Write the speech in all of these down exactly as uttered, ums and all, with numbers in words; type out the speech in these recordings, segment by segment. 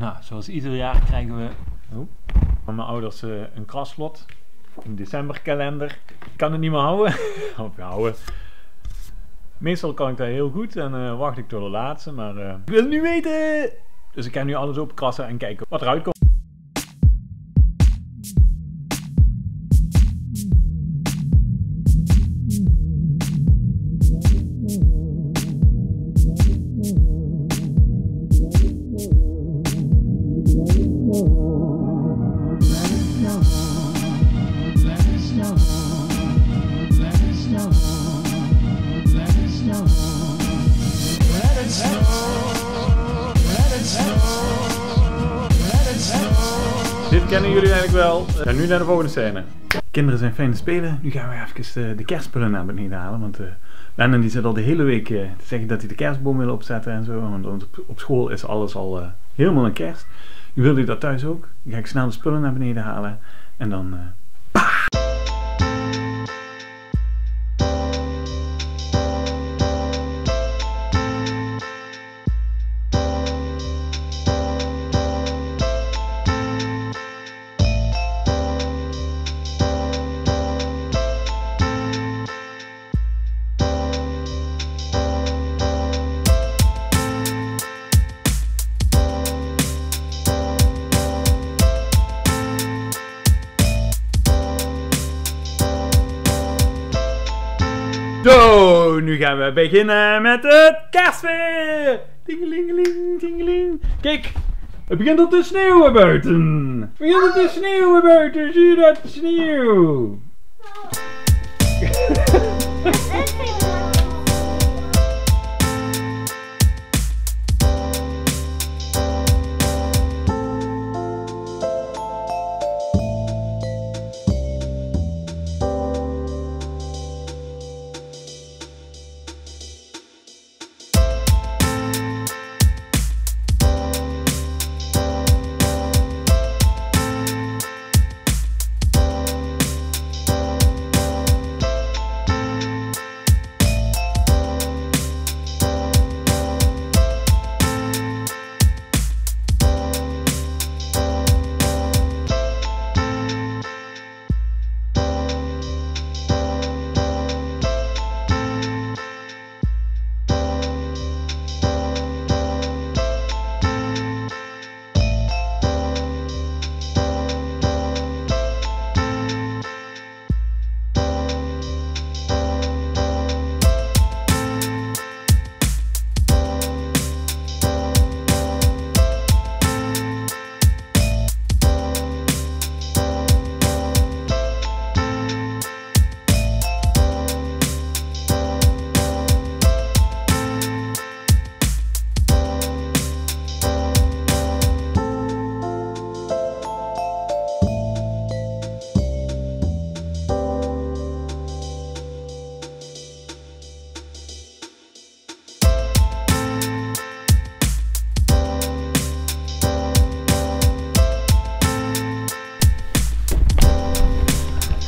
Nou, zoals ieder jaar krijgen we oh, van mijn ouders uh, een kraslot. Een decemberkalender. Ik kan het niet meer houden. Op houden. Meestal kan ik dat heel goed en uh, wacht ik tot de laatste, maar uh, ik wil het nu weten! Dus ik ga nu alles opkrassen en kijken wat eruit komt. Dit kennen jullie eigenlijk wel. We gaan nu naar de volgende scène. Kinderen zijn fijn te spelen. Nu gaan we even de kerstspullen naar beneden halen. Want Lennon die zit al de hele week te zeggen dat hij de kerstboom wil opzetten en zo. Want op school is alles al helemaal een kerst. Nu wil hij dat thuis ook. Dan ga ik snel de spullen naar beneden halen. En dan... Zo, nu gaan we beginnen met het kerstfeer! Tingelingeling, tingeling. Kijk, het begint al te sneeuwen buiten. Het begint al te sneeuwen buiten, zie je dat? Sneeuw!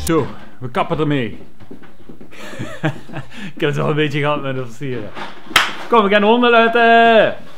Zo, we kappen ermee. Ik heb het al een beetje gehad met het versieren. Kom, we gaan de hond luiden!